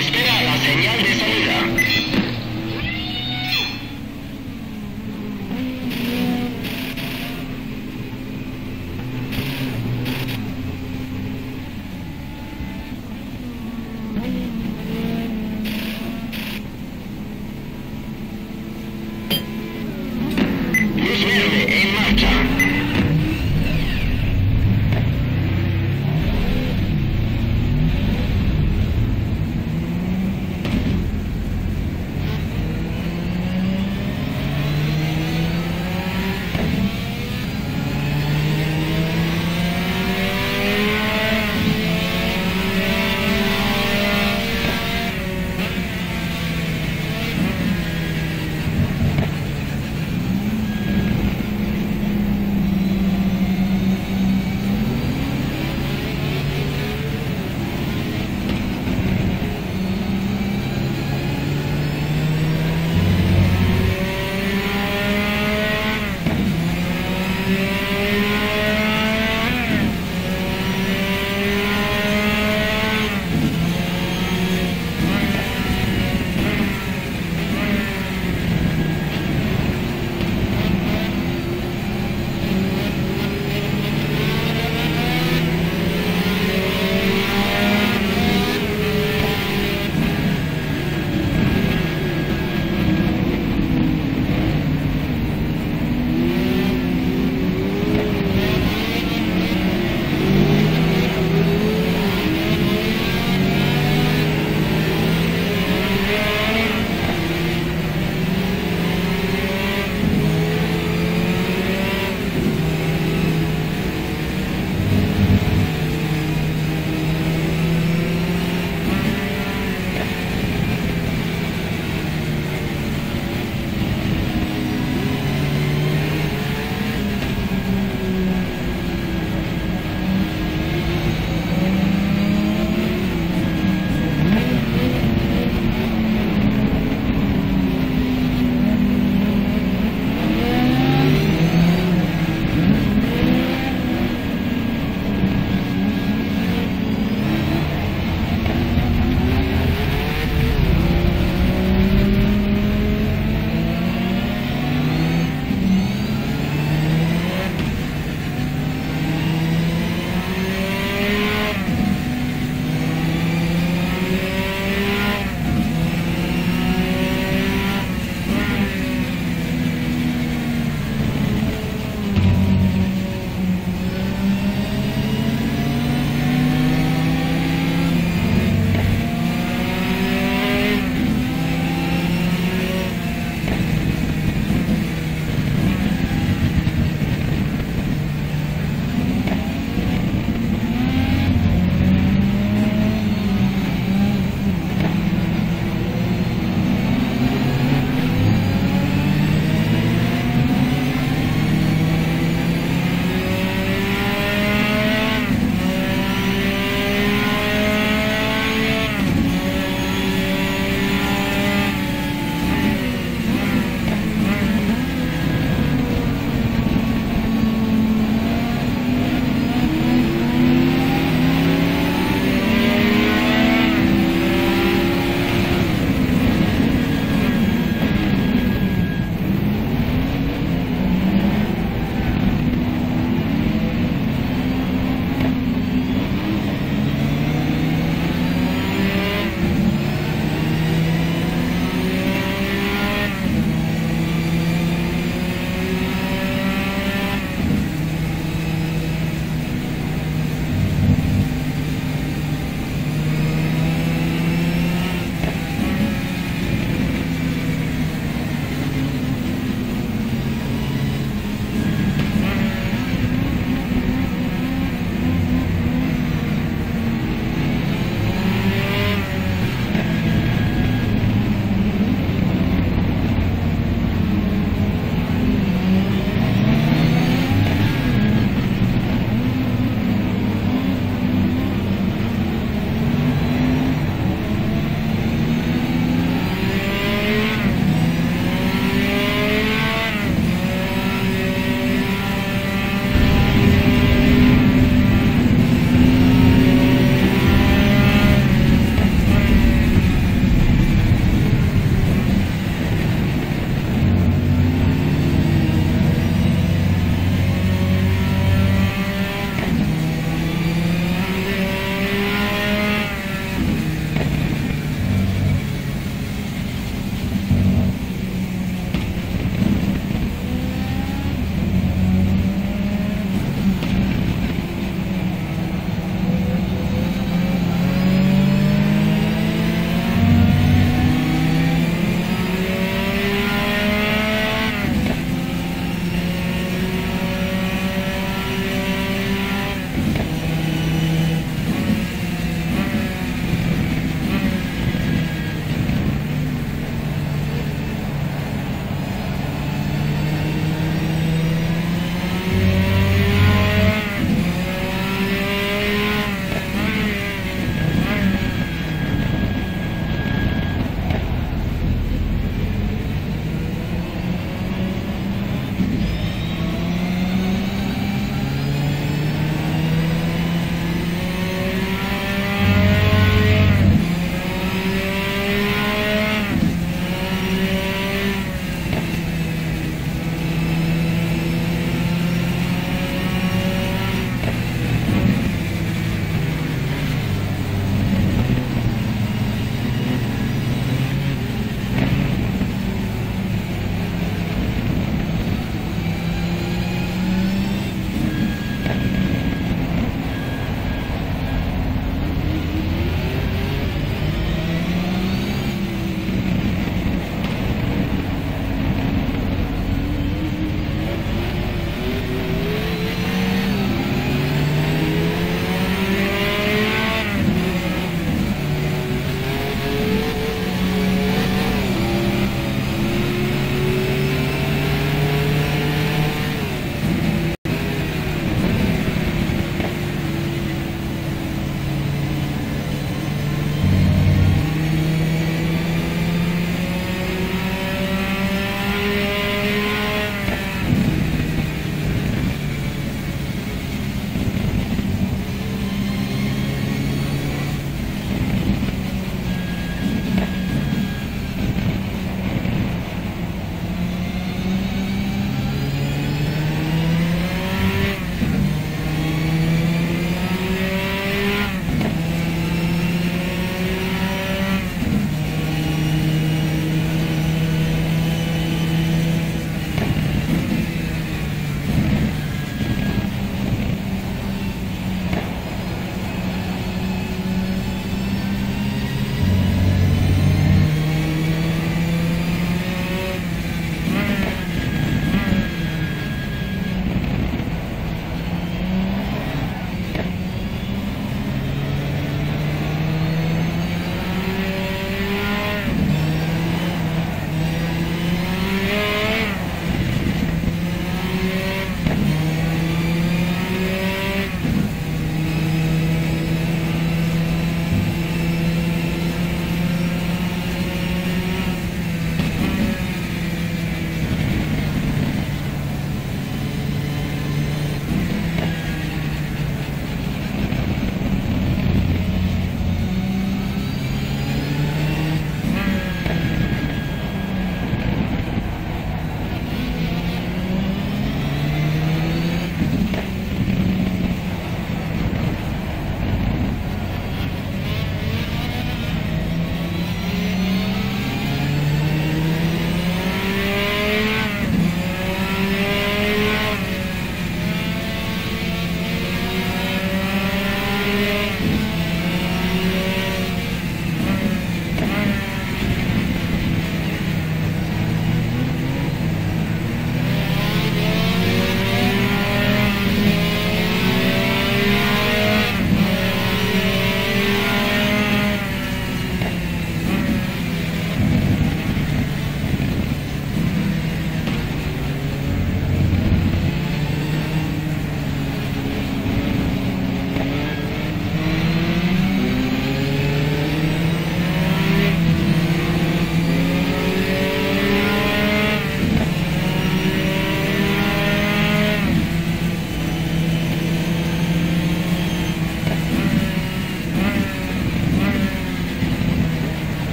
Espera la señal de salida.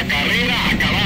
hasta arriba, hasta abajo.